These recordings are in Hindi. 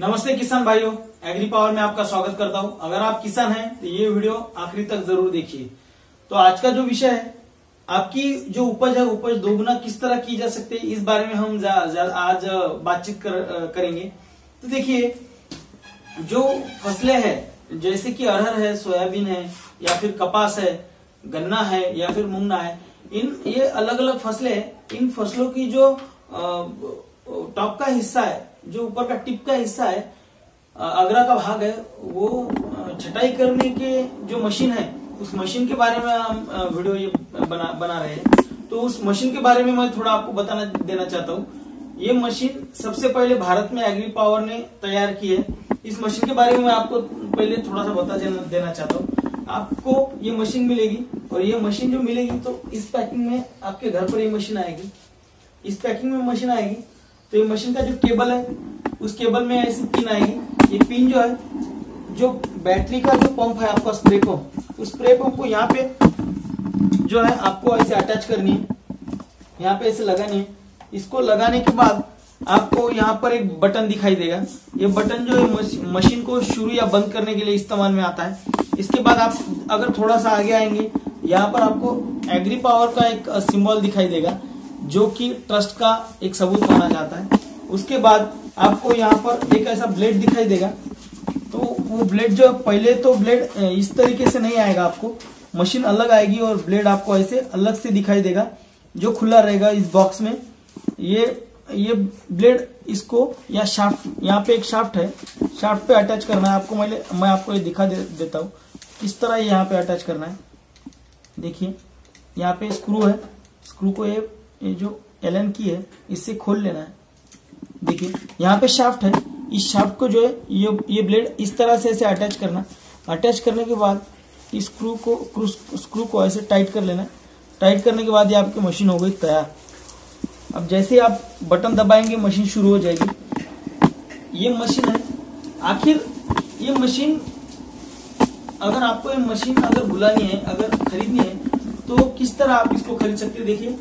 नमस्ते किसान भाइयों, एग्री पावर में आपका स्वागत करता हूं। अगर आप किसान हैं तो ये वीडियो आखिरी तक जरूर देखिए। तो आज का जो विषय है, आपकी जो उपज है, उपज दोगुना किस तरह की जा सकती है, इस बारे में हम आज बातचीत करेंगे। तो देखिए, जो फसलें हैं जैसे कि अरहर है, सोयाबीन है, या फिर कपास है, गन्ना है, या फिर मुंगना है, ये अलग अलग फसलें हैं। इन फसलों की जो टॉप का हिस्सा है, जो ऊपर का टिप का हिस्सा है, अगरा का भाग है, वो छटाई करने के जो मशीन है, उस मशीन के बारे में हम वीडियो ये बना रहे हैं। तो उस मशीन के बारे में मैं थोड़ा आपको देना चाहता हूँ। ये मशीन सबसे पहले भारत में एग्री पावर ने तैयार की है। इस मशीन के बारे में मैं आपको पहले थोड़ा सा देना चाहता हूँ। आपको ये मशीन मिलेगी, और ये मशीन जो मिलेगी तो इस पैकिंग में आपके घर पर ये मशीन आएगी। इस पैकिंग में मशीन आएगी तो ये मशीन का जो केबल है, उस केबल में ऐसी पिन आएगी। ये पिन जो है, जो बैटरी का जो पंप है आपका स्प्रे पंप, उस स्प्रे पंप को यहाँ पे जो है आपको ऐसे अटैच करनी है, यहाँ पे ऐसे लगानी है। इसको लगाने के बाद आपको यहाँ पर एक बटन दिखाई देगा। ये बटन जो है मशीन को शुरू या बंद करने के लिए इस्तेमाल में आता है। इसके बाद आप अगर थोड़ा सा आगे आएंगे, यहाँ पर आपको एग्री पावर का एक सिंबल दिखाई देगा, जो कि ट्रस्ट का एक सबूत माना जाता है। उसके बाद आपको यहाँ पर एक ऐसा ब्लेड दिखाई देगा। तो वो ब्लेड जो, पहले तो ब्लेड इस तरीके से नहीं आएगा, आपको मशीन अलग आएगी और ब्लेड आपको ऐसे अलग से दिखाई देगा, जो खुला रहेगा इस बॉक्स में। ये ब्लेड, इसको या शाफ्ट, यहाँ पे एक शाफ्ट है, शाफ्ट पे अटैच करना है आपको। मैं आपको ये दिखा देता हूँ किस तरह यहाँ पे अटैच करना है। देखिए, यहाँ पे स्क्रू है, स्क्रू को ये जो एलन की है, इससे खोल लेना है। देखिए, यहाँ पे शाफ्ट है, इस शाफ्ट को जो है ये ब्लेड इस तरह से ऐसे अटैच करना। अटैच करने के बाद इस स्क्रू को ऐसे टाइट कर लेना। टाइट करने के बाद ये आपकी मशीन हो गई तैयार। अब जैसे आप बटन दबाएंगे, मशीन शुरू हो जाएगी। ये मशीन है, आखिर ये मशीन, अगर आपको ये मशीन अगर बुलानी है, अगर खरीदनी है, तो किस तरह आप इसको खरीद सकते हैं। देखिए,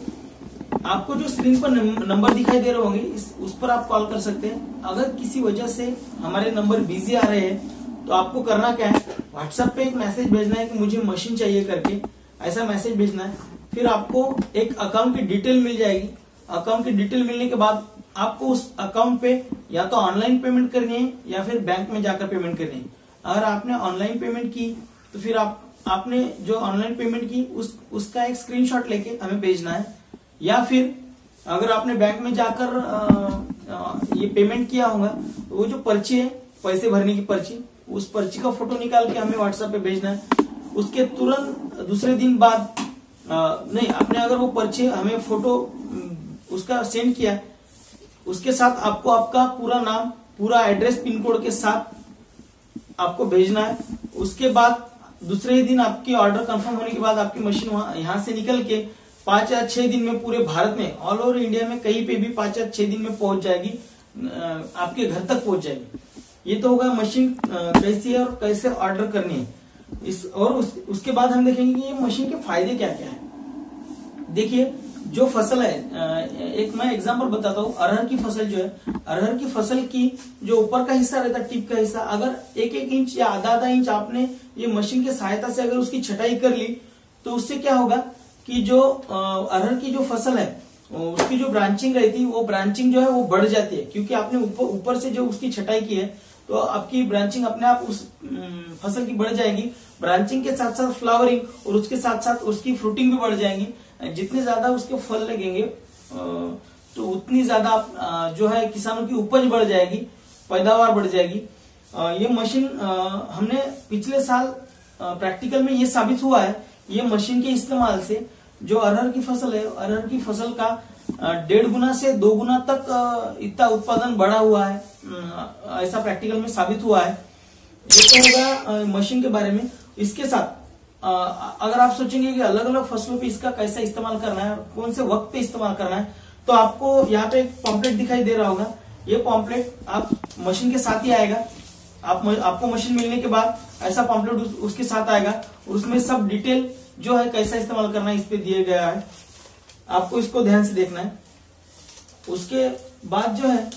आपको जो स्क्रीन पर नंबर दिखाई दे रहे होंगे, उस पर आप कॉल कर सकते हैं। अगर किसी वजह से हमारे नंबर बिजी आ रहे हैं, तो आपको करना क्या है, व्हाट्सएप पे एक मैसेज भेजना है कि मुझे मशीन चाहिए करके, ऐसा मैसेज भेजना है। फिर आपको एक अकाउंट की डिटेल मिल जाएगी। अकाउंट की डिटेल मिलने के बाद आपको उस अकाउंट पे या तो ऑनलाइन पेमेंट करनी है, या फिर बैंक में जाकर पेमेंट करनी है। अगर आपने ऑनलाइन पेमेंट की, तो फिर आपने जो ऑनलाइन पेमेंट की उसका एक स्क्रीनशॉट लेके हमें भेजना है। या फिर अगर आपने बैंक में जाकर ये पेमेंट किया होगा, तो वो जो पर्ची है, पैसे भरने की पर्ची, उस पर्ची का फोटो निकाल के हमें व्हाट्सएप पे भेजना है। उसके तुरंत दूसरे दिन बाद नहीं, आपने अगर वो पर्ची, हमें फोटो उसका सेंड किया, उसके साथ आपको आपका पूरा नाम, पूरा एड्रेस, पिन कोड के साथ आपको भेजना है। उसके बाद दूसरे दिन आपके ऑर्डर कंफर्म होने के बाद आपकी मशीन यहाँ से निकल के 5 या 6 दिन में पूरे भारत में, ऑल ओवर इंडिया में कहीं पे भी 5 या 6 दिन में पहुंच जाएगी, आपके घर तक पहुंच जाएगी। ये तो होगा मशीन कैसी है और कैसे ऑर्डर करनी है। उसके बाद हम देखेंगे कि ये मशीन के फायदे क्या क्या है। देखिए, जो फसल है, एक मैं एग्जांपल बताता हूँ। अरहर की फसल जो है, अरहर की फसल की जो ऊपर का हिस्सा रहता है, टिप का हिस्सा, अगर 1-1 इंच या आधा-आधा इंच आपने ये मशीन की सहायता से अगर उसकी छटाई कर ली, तो उससे क्या होगा कि जो अरहर की जो फसल है, उसकी जो ब्रांचिंग रहती है, वो ब्रांचिंग जो है वो बढ़ जाती है, क्योंकि आपने ऊपर से जो उसकी छटाई की है, तो आपकी ब्रांचिंग अपने आप उस फसल की बढ़ जाएगी। ब्रांचिंग के साथ साथ फ्लावरिंग, और उसके साथ साथ उसकी फ्रूटिंग भी बढ़ जाएंगी। जितने ज्यादा उसके फल लगेंगे, तो उतनी ज्यादा जो है किसानों की उपज बढ़ जाएगी, पैदावार बढ़ जाएगी। ये मशीन हमने पिछले साल प्रैक्टिकल में ये साबित हुआ है। ये मशीन के इस्तेमाल से जो अरहर की फसल है, अरहर की फसल का 1.5 गुना से 2 गुना तक इतना उत्पादन बढ़ा हुआ है, ऐसा प्रैक्टिकल में साबित हुआ है। ये तो होगा मशीन के बारे में। इसके साथ अगर आप सोचेंगे कि अलग अलग फसलों पे इसका कैसा इस्तेमाल करना है, कौन से वक्त पे इस्तेमाल करना है, तो आपको यहाँ पे एक पॉम्पलेट दिखाई दे रहा होगा। ये पॉम्पलेट आप मशीन के साथ ही आएगा। आपको मशीन मिलने के बाद ऐसा पॉम्पलेट उसके साथ आएगा। उसमें सब डिटेल जो है कैसा इस्तेमाल करना है, इस पे दिया गया है। आपको इसको ध्यान से देखना है। उसके बाद जो है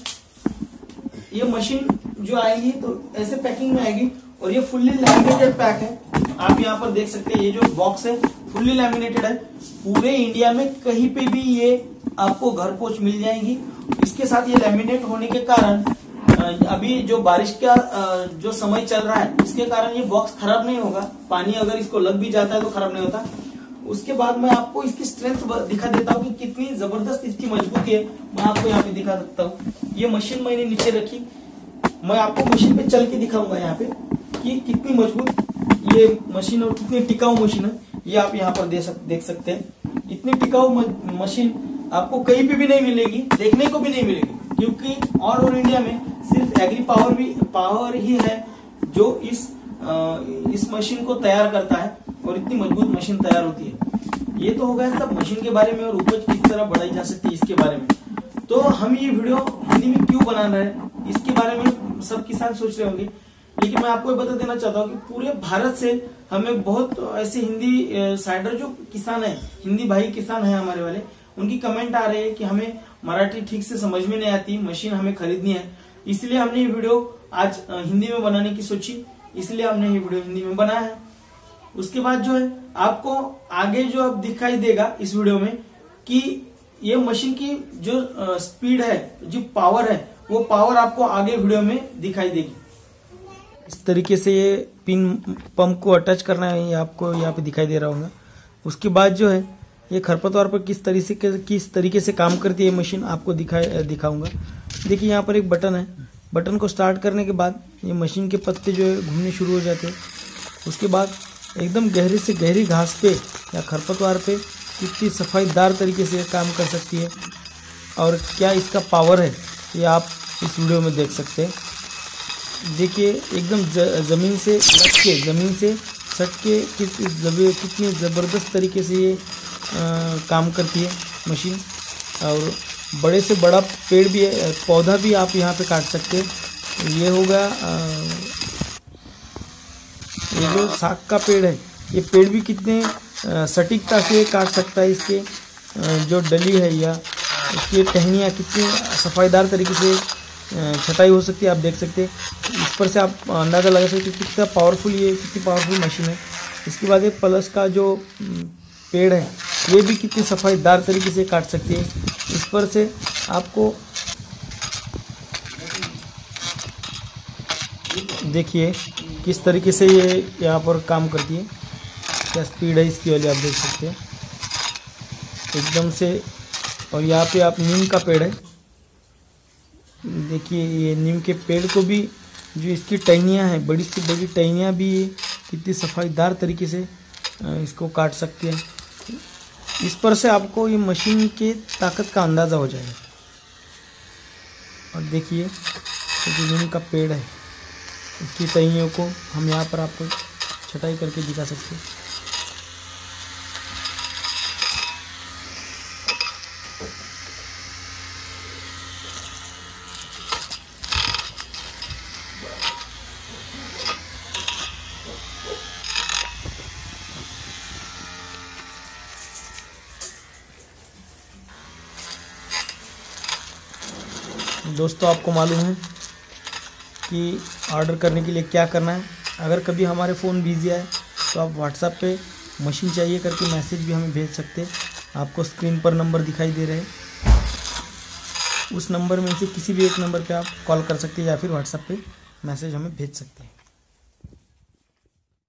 ये मशीन जो आएगी तो ऐसे पैकिंग में आएगी और ये फुल्ली लैमिनेटेड पैक है। आप यहाँ पर देख सकते हैं ये जो बॉक्स है फुल्ली लैमिनेटेड है। पूरे इंडिया में कहीं पे भी ये आपको घर पोंछ मिल जाएंगी। इसके साथ ये लैमिनेट होने के कारण अभी जो बारिश का जो समय चल रहा है इसके कारण ये बॉक्स खराब नहीं होगा। पानी अगर इसको लग भी जाता है तो खराब नहीं होता। उसके बाद मैं आपको इसकी स्ट्रेंथ दिखा देता हूँ कि कितनी जबरदस्त इसकी मजबूती है। मैं आपको यहाँ पे दिखा सकता हूँ। ये मशीन मैंने नीचे रखी, मैं आपको मशीन पे चल के दिखाऊंगा यहाँ पे कि कितनी मजबूत ये मशीन और कितनी टिकाऊ मशीन है। ये आप यहाँ पर देख सकते हैं। इतनी टिकाऊ मशीन आपको कहीं पे भी नहीं मिलेगी, देखने को भी नहीं मिलेगी, क्योंकि और इंडिया में सिर्फ एग्री पावर ही है जो इस मशीन को तैयार करता है और इतनी मजबूत मशीन तैयार होती है। ये तो हो गया सब मशीन के बारे में और उपज किस तरह बढ़ाई जा सकती है इसके बारे में। तो हम ये वीडियो हिंदी में क्यों बना रहे हैं इसके बारे में सब किसान सोच रहे होंगे, लेकिन मैं आपको बता देना चाहता हूँ कि पूरे भारत से हमें बहुत ऐसे हिंदी साइडर जो किसान है, हिंदी भाई किसान है हमारे वाले, उनकी कमेंट आ रहे हैं कि हमें मराठी ठीक से समझ में नहीं आती, मशीन हमें खरीदनी है। इसलिए हमने ये वीडियो आज हिंदी में बनाने की सोची, इसलिए हमने ये वीडियो हिंदी में बनाया है। उसके बाद जो है आपको आगे जो अब दिखाई देगा इस वीडियो में कि ये मशीन की जो स्पीड है, जो पावर है, वो पावर आपको आगे वीडियो में दिखाई देगी। इस तरीके से ये पिन पंप को अटैच करना है, आपको यहाँ पे दिखाई दे रहा होगा। उसके बाद जो है ये खरपतवार पर किस तरीके से काम करती है मशीन आपको दिखाऊंगा। देखिए यहाँ पर एक बटन है, बटन को स्टार्ट करने के बाद ये मशीन के पत्ते जो है घूमने शुरू हो जाते हैं। उसके बाद एकदम गहरी से गहरी घास पे या खरपतवार पे कितनी सफाईदार तरीके से काम कर सकती है और क्या इसका पावर है ये आप इस वीडियो में देख सकते हैं। देखिए एकदम ज़मीन से सट के कितनी ज़बरदस्त तरीके से ये काम करती है मशीन। और बड़े से बड़ा पेड़ भी है, पौधा भी आप यहाँ पे काट सकते हैं। ये होगा ये जो साग का पेड़ है, ये पेड़ भी कितने सटीकता से काट सकता है। इसके जो डली है या इसकी टहनियाँ कितनी सफाईदार तरीके से छटाई हो सकती है, आप देख सकते हैं। इस पर से आप अंदाज़ा लगा सकते हैं कितनी पावरफुल मशीन है। इसके बाद ये प्लस का जो पेड़ है ये भी कितनी सफाईदार तरीके से काट सकती है। इस पर से आपको देखिए किस तरीके से ये यहाँ पर काम करती है, क्या स्पीड है इसकी वाली आप देख सकते हैं एकदम से। और यहाँ पे आप नीम का पेड़ है, देखिए ये नीम के पेड़ को भी जो इसकी टहनियाँ हैं, बड़ी से बड़ी टहनियाँ भी कितनी सफाईदार तरीके से इसको काट सकती है। इस पर से आपको ये मशीन के ताकत का अंदाज़ा हो जाएगा। और देखिए नीम का पेड़ है, इसकी टहनियों को हम यहाँ पर आपको छटाई करके दिखा सकते हैं। दोस्तों आपको मालूम है कि ऑर्डर करने के लिए क्या करना है। अगर कभी हमारे फ़ोन बिजी आए तो आप व्हाट्सएप पे मशीन चाहिए करके मैसेज भी हमें भेज सकते हैं। आपको स्क्रीन पर नंबर दिखाई दे रहे हैं, उस नंबर में से किसी भी एक नंबर पे आप कॉल कर सकते हैं या फिर व्हाट्सएप पे मैसेज हमें भेज सकते हैं।